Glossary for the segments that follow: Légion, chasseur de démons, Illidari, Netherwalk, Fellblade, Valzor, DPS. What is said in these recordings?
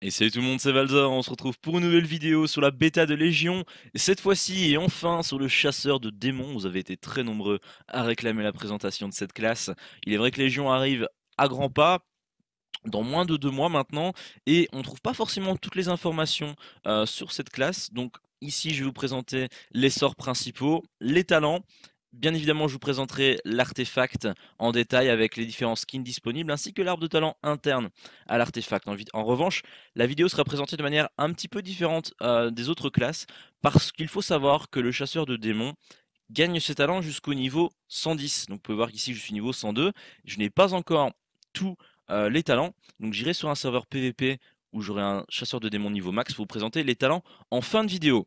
Et salut tout le monde, c'est Valzor, on se retrouve pour une nouvelle vidéo sur la bêta de Légion, et cette fois-ci, et enfin, sur le chasseur de démons. Vous avez été très nombreux à réclamer la présentation de cette classe. Il est vrai que Légion arrive à grands pas, dans moins de 2 mois maintenant, et on ne trouve pas forcément toutes les informations sur cette classe. Donc ici, je vais vous présenter les sorts principaux, les talents. Bien évidemment, je vous présenterai l'artefact en détail avec les différents skins disponibles ainsi que l'arbre de talent interne à l'artefact. En revanche, la vidéo sera présentée de manière un petit peu différente des autres classes parce qu'il faut savoir que le chasseur de démons gagne ses talents jusqu'au niveau 110. Donc vous pouvez voir qu'ici je suis niveau 102, je n'ai pas encore tous les talents, donc j'irai sur un serveur PVP où j'aurai un chasseur de démons niveau max pour vous présenter les talents en fin de vidéo.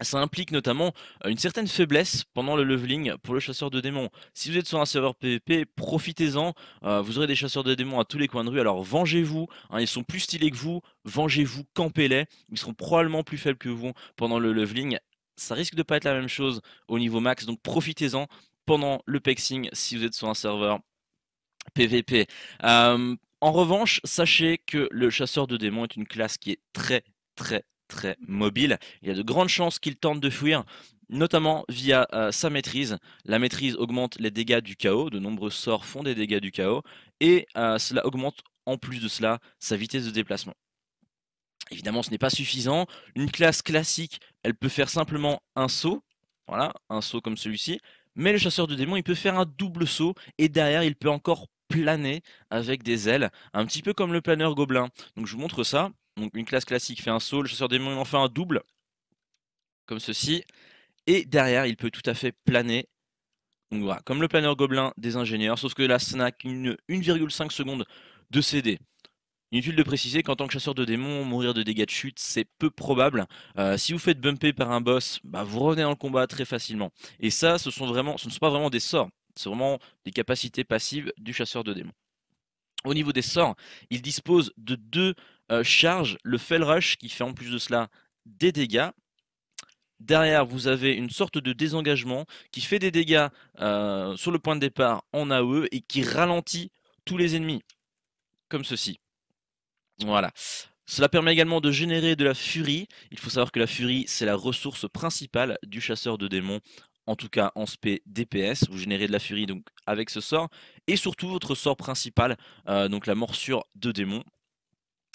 Ça implique notamment une certaine faiblesse pendant le leveling pour le chasseur de démons. Si vous êtes sur un serveur PVP, profitez-en, vous aurez des chasseurs de démons à tous les coins de rue, alors vengez-vous, hein, ils sont plus stylés que vous, vengez-vous, campez-les, ils seront probablement plus faibles que vous pendant le leveling. Ça risque de pas être la même chose au niveau max, donc profitez-en pendant le pexing si vous êtes sur un serveur PVP. En revanche, sachez que le chasseur de démons est une classe qui est très mobile. Il y a de grandes chances qu'il tente de fuir, notamment via sa maîtrise. La maîtrise augmente les dégâts du chaos, de nombreux sorts font des dégâts du chaos, et cela augmente en plus de cela sa vitesse de déplacement. Évidemment, ce n'est pas suffisant. Une classe classique, elle peut faire simplement un saut, voilà, un saut comme celui-ci, mais le chasseur de démons, il peut faire un double saut, et derrière, il peut encore planer avec des ailes, un petit peu comme le planeur gobelin. Donc je vous montre ça. Donc une classe classique fait un saut, le chasseur de démons en fait un double, comme ceci, et derrière il peut tout à fait planer, donc voilà, comme le planeur gobelin des ingénieurs, sauf que là ça n'a qu'une 1,5 seconde de CD. Inutile de préciser qu'en tant que chasseur de démons, mourir de dégâts de chute c'est peu probable. Si vous faites bumper par un boss, bah, vous revenez dans le combat très facilement. Et ça, ce ne sont pas vraiment des sorts, c'est vraiment des capacités passives du chasseur de démons. Au niveau des sorts, il dispose de 2 charges, le Fell Rush qui fait en plus de cela des dégâts. Derrière, vous avez une sorte de désengagement qui fait des dégâts sur le point de départ en AOE et qui ralentit tous les ennemis, comme ceci. Voilà. Cela permet également de générer de la furie. Il faut savoir que la furie, c'est la ressource principale du chasseur de démons. En tout cas en spé DPS, vous générez de la furie donc avec ce sort, et surtout votre sort principal, donc la morsure de démon,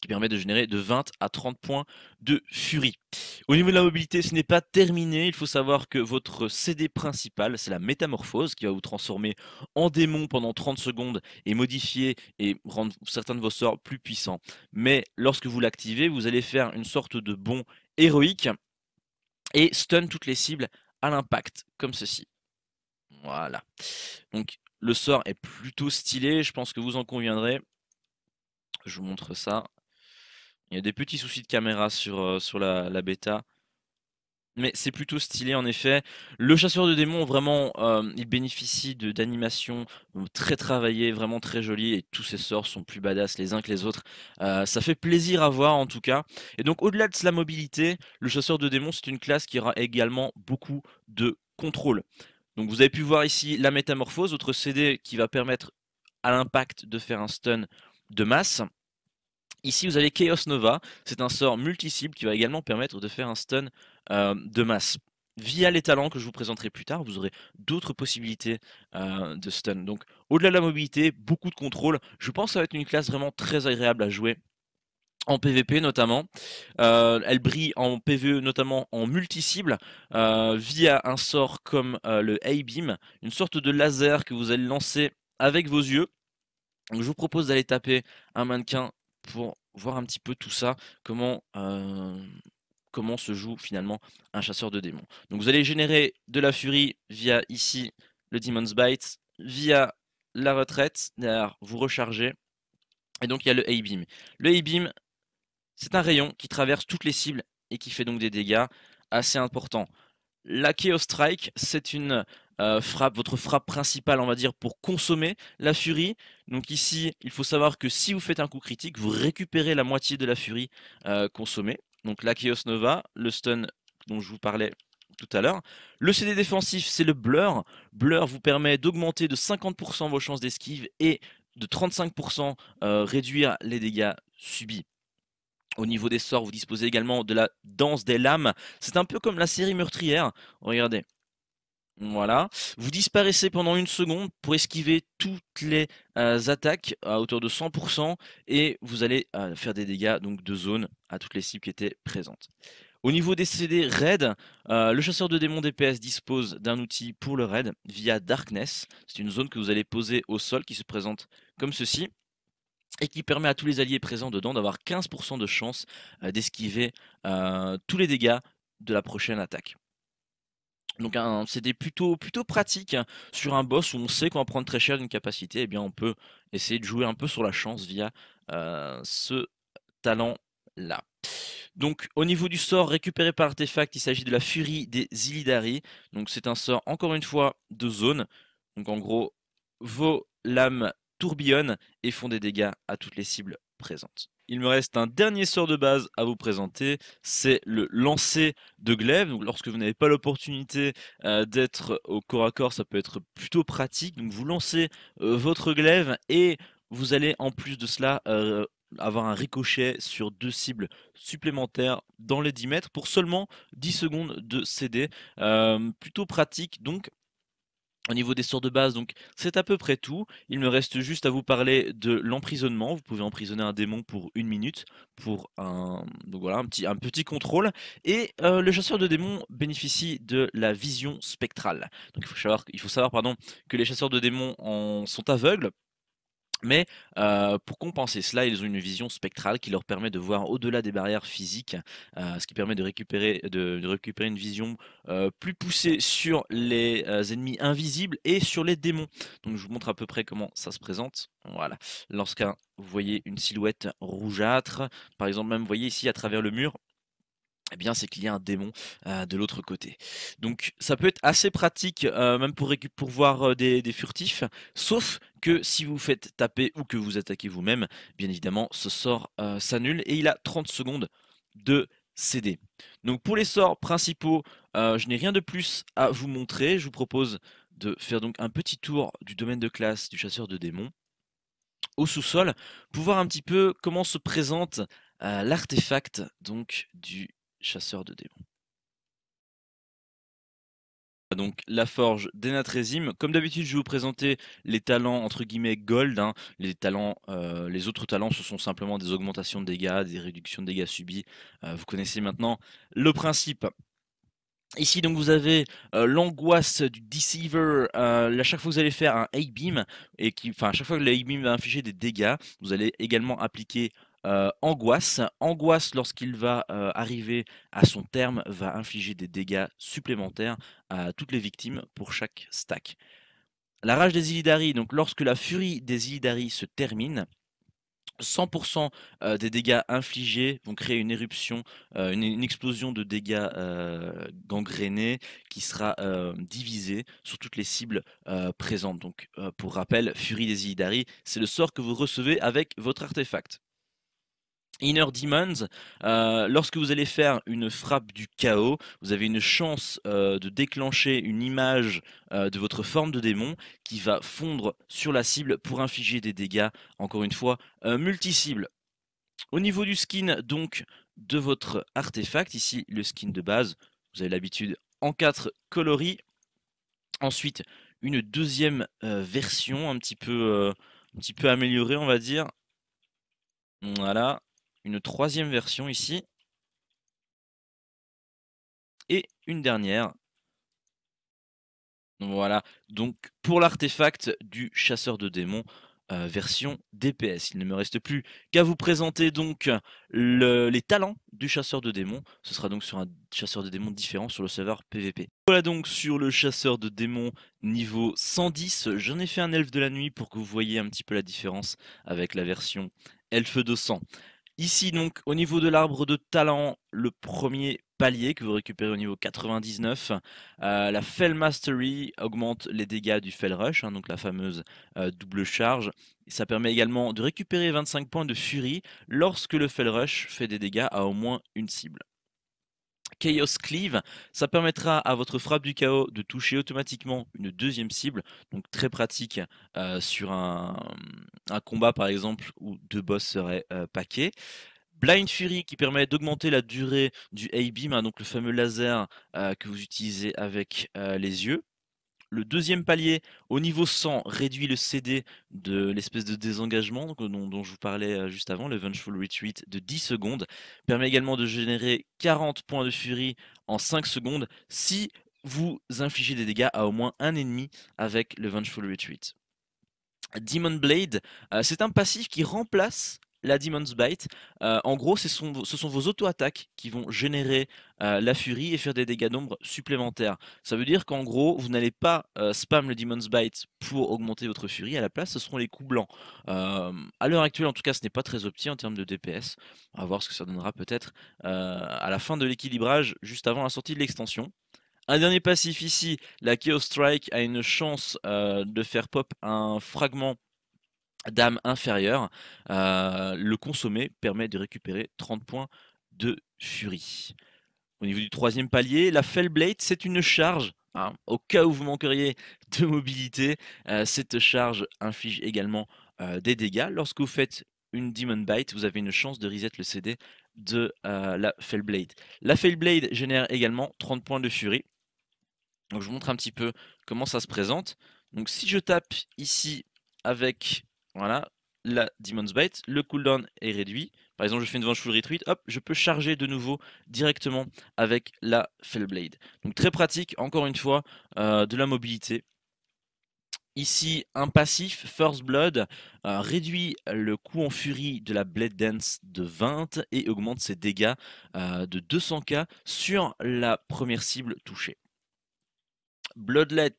qui permet de générer de 20 à 30 points de furie. Au niveau de la mobilité, ce n'est pas terminé, il faut savoir que votre CD principal, c'est la métamorphose, qui va vous transformer en démon pendant 30 secondes, et modifier et rendre certains de vos sorts plus puissants. Mais lorsque vous l'activez, vous allez faire une sorte de bond héroïque, et stun toutes les cibles à l'impact, comme ceci. Voilà. Donc le sort est plutôt stylé, je pense que vous en conviendrez. Je vous montre ça. Il y a des petits soucis de caméra sur la bêta. Mais c'est plutôt stylé en effet. Le chasseur de démons, vraiment, il bénéficie d'animations très travaillées, vraiment très jolies. Et tous ses sorts sont plus badass les uns que les autres. Ça fait plaisir à voir en tout cas. Et donc au-delà de la mobilité, le chasseur de démons, c'est une classe qui aura également beaucoup de contrôle. Donc vous avez pu voir ici la métamorphose, votre CD qui va permettre à l'impact de faire un stun de masse. Ici vous avez Chaos Nova, c'est un sort multi-cible qui va également permettre de faire un stun de masse. Via les talents que je vous présenterai plus tard, vous aurez d'autres possibilités de stun. Donc au-delà de la mobilité, beaucoup de contrôle. Je pense que ça va être une classe vraiment très agréable à jouer en PVP notamment. Elle brille en PVE notamment en multi-cible via un sort comme le A-Beam, une sorte de laser que vous allez lancer avec vos yeux. Donc, je vous propose d'aller taper un mannequin pour voir un petit peu tout ça, comment se joue finalement un chasseur de démons. Donc vous allez générer de la furie via ici le Demon's Bite, via la retraite, derrière vous rechargez, et donc il y a le A-Beam. Le A-Beam, c'est un rayon qui traverse toutes les cibles et qui fait donc des dégâts assez importants. La Chaos Strike, c'est une votre frappe principale, on va dire, pour consommer la furie. Donc ici, il faut savoir que si vous faites un coup critique, vous récupérez la moitié de la furie consommée. Donc la Chaos Nova, le stun dont je vous parlais tout à l'heure. Le CD défensif, c'est le Blur. Blur vous permet d'augmenter de 50% vos chances d'esquive et de 35% réduire les dégâts subis. Au niveau des sorts, vous disposez également de la danse des lames. C'est un peu comme la série meurtrière. Regardez. Voilà. Vous disparaissez pendant une seconde pour esquiver toutes les attaques à hauteur de 100%. Et vous allez faire des dégâts donc, de zone à toutes les cibles qui étaient présentes. Au niveau des CD raid, le chasseur de démons DPS dispose d'un outil pour le raid via Darkness. C'est une zone que vous allez poser au sol qui se présente comme ceci. Et qui permet à tous les alliés présents dedans d'avoir 15% de chance d'esquiver tous les dégâts de la prochaine attaque. Donc un CD plutôt pratique hein, sur un boss où on sait qu'on va prendre très cher d'une capacité. Eh bien on peut essayer de jouer un peu sur la chance via ce talent-là. Donc au niveau du sort récupéré par l'artefact, il s'agit de la furie des Illidari. Donc c'est un sort encore une fois de zone. Donc en gros, vos lames tourbillonnent et font des dégâts à toutes les cibles présentes. Il me reste un dernier sort de base à vous présenter, c'est le lancer de glaive. Donc lorsque vous n'avez pas l'opportunité d'être au corps à corps, ça peut être plutôt pratique. Donc vous lancez votre glaive et vous allez en plus de cela avoir un ricochet sur deux cibles supplémentaires dans les 10 mètres pour seulement 10 secondes de CD. Plutôt pratique donc. Au niveau des sorts de base, donc c'est à peu près tout. Il me reste juste à vous parler de l'emprisonnement. Vous pouvez emprisonner un démon pour 1 minute, pour donc voilà, un petit contrôle. Et le chasseur de démons bénéficie de la vision spectrale. Donc il faut savoir que les chasseurs de démons sont aveugles. Mais pour compenser cela, ils ont une vision spectrale qui leur permet de voir au-delà des barrières physiques, ce qui permet de récupérer une vision plus poussée sur les ennemis invisibles et sur les démons. Donc je vous montre à peu près comment ça se présente. Voilà. Lorsqu'un, vous voyez une silhouette rougeâtre, par exemple même vous voyez ici à travers le mur, eh bien c'est qu'il y a un démon de l'autre côté. Donc ça peut être assez pratique même pour voir des furtifs, sauf que si vous faites taper ou que vous attaquez vous-même, bien évidemment ce sort s'annule et il a 30 secondes de CD. Donc pour les sorts principaux, je n'ai rien de plus à vous montrer. Je vous propose de faire donc un petit tour du domaine de classe du chasseur de démons au sous-sol pour voir un petit peu comment se présente l'artefact donc du chasseur de démons. Donc la forge d'Énatrésime. Comme d'habitude, je vais vous présenter les talents entre guillemets gold. Hein. Les autres talents, ce sont simplement des augmentations de dégâts, des réductions de dégâts subis. Vous connaissez maintenant le principe. Ici, donc, vous avez l'angoisse du Deceiver. À chaque fois que vous allez faire un A-beam, à chaque fois que le A-beam va infliger des dégâts, vous allez également appliquer angoisse lorsqu'il va arriver à son terme va infliger des dégâts supplémentaires à toutes les victimes pour chaque stack. La rage des Illidari, donc lorsque la furie des Illidari se termine, 100% des dégâts infligés vont créer une éruption, une explosion de dégâts gangrénés qui sera divisée sur toutes les cibles présentes. Donc pour rappel, furie des Illidari, c'est le sort que vous recevez avec votre artefact. Inner Demons, lorsque vous allez faire une frappe du chaos, vous avez une chance de déclencher une image de votre forme de démon qui va fondre sur la cible pour infliger des dégâts, encore une fois, multi-cibles. Au niveau du skin donc de votre artefact, ici le skin de base, vous avez l'habitude en 4 coloris. Ensuite, une deuxième version un petit peu améliorée, on va dire. Voilà. Une troisième version ici, et une dernière. Voilà, donc pour l'artefact du chasseur de démons, version DPS. Il ne me reste plus qu'à vous présenter donc les talents du chasseur de démons. Ce sera donc sur un chasseur de démons différent sur le serveur PVP. Voilà donc sur le chasseur de démons niveau 110. J'en ai fait un elfe de la nuit pour que vous voyez un petit peu la différence avec la version elfe de sang. Ici donc au niveau de l'arbre de talent, le premier palier que vous récupérez au niveau 99, la Fell Mastery augmente les dégâts du Fell Rush, hein, donc la fameuse double charge. Ça permet également de récupérer 25 points de furie lorsque le Fell Rush fait des dégâts à au moins une cible. Chaos Cleave, ça permettra à votre frappe du chaos de toucher automatiquement une deuxième cible, donc très pratique sur un combat par exemple où deux boss seraient paquets. Blind Fury qui permet d'augmenter la durée du A-Beam, hein, donc le fameux laser que vous utilisez avec les yeux. Le deuxième palier, au niveau 100, réduit le CD de l'espèce de désengagement dont je vous parlais juste avant, le Vengeful Retreat de 10 secondes. Permet également de générer 40 points de furie en 5 secondes si vous infligez des dégâts à au moins un ennemi avec le Vengeful Retreat. Demon Blade, c'est un passif qui remplace la Demon's Bite. En gros, ce sont vos auto-attaques qui vont générer la furie et faire des dégâts d'ombre supplémentaires. Ça veut dire qu'en gros, vous n'allez pas spam le Demon's Bite pour augmenter votre furie. À la place, ce seront les coups blancs. À l'heure actuelle, en tout cas, ce n'est pas très opti en termes de DPS. On va voir ce que ça donnera peut-être à la fin de l'équilibrage, juste avant la sortie de l'extension. Un dernier passif ici, la Chaos Strike a une chance de faire pop un fragment d'âme inférieure. Le consommer permet de récupérer 30 points de furie. Au niveau du troisième palier, la Fellblade, c'est une charge. Hein, au cas où vous manqueriez de mobilité, cette charge inflige également des dégâts. Lorsque vous faites une Demon Bite, vous avez une chance de reset le CD de la Fellblade. La Fellblade génère également 30 points de furie. Donc je vous montre un petit peu comment ça se présente. Donc si je tape ici avec voilà, la Demon's Bite, le cooldown est réduit. Par exemple, je fais une Vengeful Retreat, hop, je peux charger de nouveau directement avec la Fellblade. Donc très pratique, encore une fois, de la mobilité. Ici, un passif, First Blood, réduit le coût en furie de la Blade Dance de 20 et augmente ses dégâts de 200k sur la première cible touchée. Bloodlet,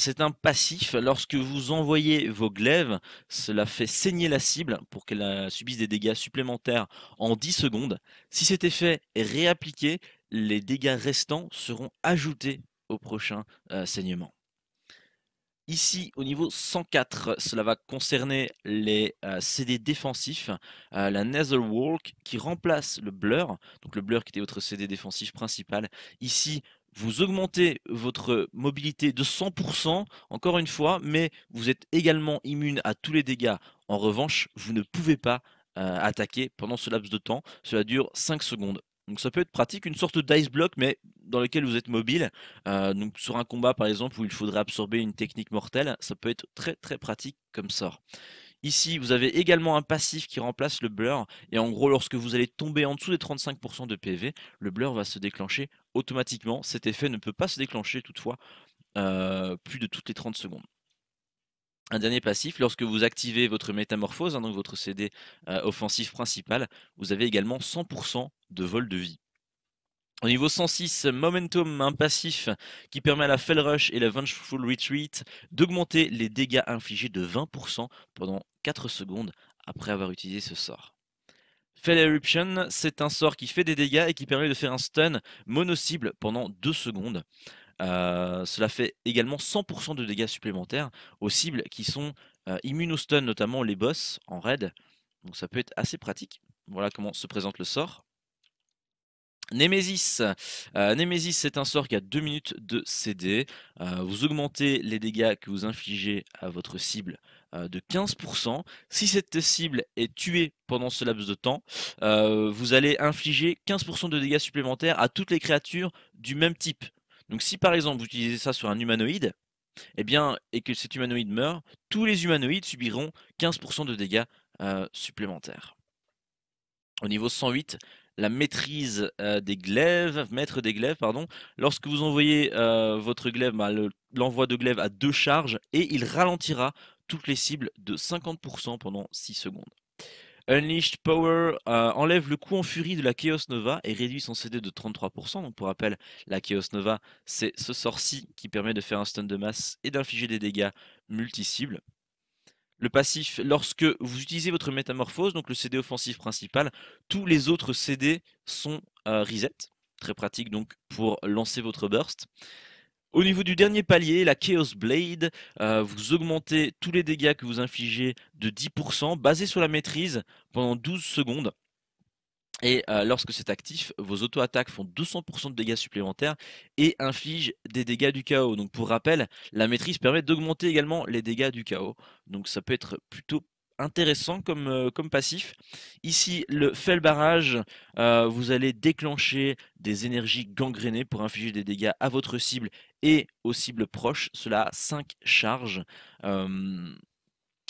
c'est un passif. Lorsque vous envoyez vos glaives, cela fait saigner la cible pour qu'elle subisse des dégâts supplémentaires en 10 secondes. Si cet effet est réappliqué, les dégâts restants seront ajoutés au prochain saignement. Ici, au niveau 104, cela va concerner les CD défensifs. La Netherwalk qui remplace le Blur, donc le Blur qui était votre CD défensif principal. Ici, vous augmentez votre mobilité de 100%, encore une fois, mais vous êtes également immune à tous les dégâts. En revanche, vous ne pouvez pas attaquer pendant ce laps de temps. Cela dure 5 secondes. Donc ça peut être pratique, une sorte d'ice block, mais dans lequel vous êtes mobile. Donc sur un combat, par exemple, où il faudrait absorber une technique mortelle, ça peut être très très pratique comme sort. Ici, vous avez également un passif qui remplace le blur. Et en gros, lorsque vous allez tomber en dessous des 35% de PV, le blur va se déclencher automatiquement. Cet effet ne peut pas se déclencher toutefois plus de toutes les 30 secondes. Un dernier passif, lorsque vous activez votre métamorphose, hein, donc votre CD offensif principal, vous avez également 100% de vol de vie. Au niveau 106, Momentum, un passif qui permet à la Fell Rush et la Vengeful Retreat d'augmenter les dégâts infligés de 20% pendant 4 secondes après avoir utilisé ce sort. Fell Eruption, c'est un sort qui fait des dégâts et qui permet de faire un stun mono-cible pendant 2 secondes. Cela fait également 100% de dégâts supplémentaires aux cibles qui sont immunes au stun, notamment les boss en raid. Donc ça peut être assez pratique. Voilà comment se présente le sort. Némésis, c'est un sort qui a 2 minutes de CD. Vous augmentez les dégâts que vous infligez à votre cible de 15%. Si cette cible est tuée pendant ce laps de temps, vous allez infliger 15% de dégâts supplémentaires à toutes les créatures du même type. Donc si par exemple vous utilisez ça sur un humanoïde, eh bien, et que cet humanoïde meurt, tous les humanoïdes subiront 15% de dégâts supplémentaires. Au niveau 108, la maîtrise des glaives, maître des glaives, pardon. Lorsque vous envoyez votre glaive, bah, l'envoi de glaive à 2 charges et il ralentira toutes les cibles de 50% pendant 6 secondes. Unleashed Power enlève le coup en furie de la Chaos Nova et réduit son CD de 33%. Donc pour rappel, la Chaos Nova, c'est ce sort-ci qui permet de faire un stun de masse et d'infliger des dégâts multi-cibles. Le passif, lorsque vous utilisez votre métamorphose, donc le CD offensif principal, tous les autres CD sont reset. Très pratique donc pour lancer votre burst. Au niveau du dernier palier, la Chaos Blade, vous augmentez tous les dégâts que vous infligez de 10%, basé sur la maîtrise, pendant 12 secondes. Et lorsque c'est actif, vos auto-attaques font 200% de dégâts supplémentaires et infligent des dégâts du chaos. Donc pour rappel, la maîtrise permet d'augmenter également les dégâts du chaos. Donc ça peut être plutôt intéressant comme, comme passif. Ici, le Fell Barrage, vous allez déclencher des énergies gangrénées pour infliger des dégâts à votre cible et aux cibles proches. Cela a 5 charges.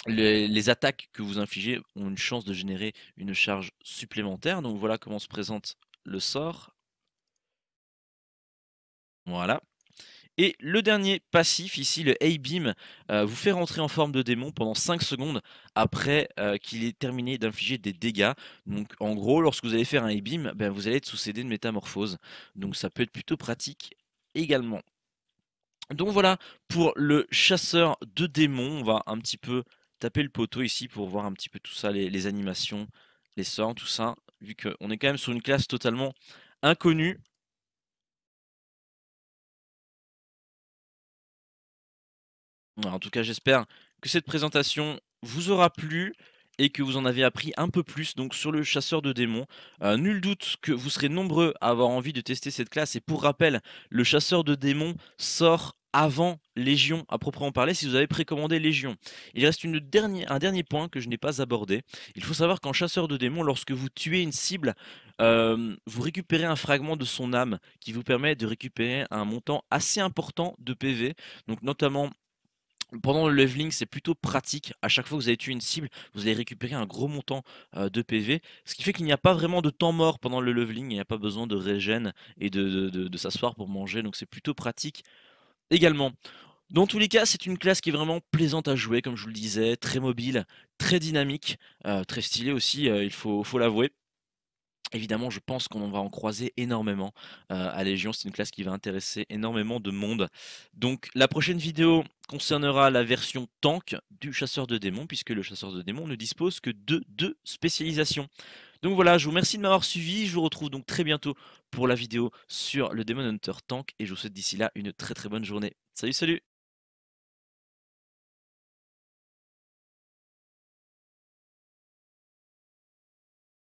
Les attaques que vous infligez ont une chance de générer une charge supplémentaire. Donc voilà comment se présente le sort. Voilà. Et le dernier passif ici, le A-Beam, vous fait rentrer en forme de démon pendant 5 secondes après qu'il ait terminé d'infliger des dégâts. Donc en gros, lorsque vous allez faire un A-Beam, ben, vous allez être sous CD de métamorphose. Donc ça peut être plutôt pratique également. Donc voilà pour le chasseur de démons. On va un petit peu taper le poteau ici pour voir un petit peu tout ça, les animations, les sorts, tout ça. Vu qu'on est quand même sur une classe totalement inconnue. En tout cas, j'espère que cette présentation vous aura plu et que vous en avez appris un peu plus donc, sur le chasseur de démons. Nul doute que vous serez nombreux à avoir envie de tester cette classe. Et pour rappel, le chasseur de démons sort avant Légion à proprement parler si vous avez précommandé Légion. Il reste un dernier point que je n'ai pas abordé. Il faut savoir qu'en chasseur de démons, lorsque vous tuez une cible, vous récupérez un fragment de son âme qui vous permet de récupérer un montant assez important de PV, donc notamment... Pendant le leveling, c'est plutôt pratique. À chaque fois que vous avez tué une cible, vous allez récupérer un gros montant de PV. Ce qui fait qu'il n'y a pas vraiment de temps mort pendant le leveling. Il n'y a pas besoin de régène et de s'asseoir pour manger. Donc c'est plutôt pratique également. Dans tous les cas, c'est une classe qui est vraiment plaisante à jouer. Comme je vous le disais, très mobile, très dynamique, très stylée aussi, il faut l'avouer. Évidemment, je pense qu'on va en croiser énormément à Légion. C'est une classe qui va intéresser énormément de monde. Donc, la prochaine vidéo concernera la version tank du chasseur de démons, puisque le chasseur de démons ne dispose que de 2 spécialisations. Donc voilà, je vous remercie de m'avoir suivi. Je vous retrouve donc très bientôt pour la vidéo sur le Demon Hunter Tank. Et je vous souhaite d'ici là une très bonne journée. Salut, salut!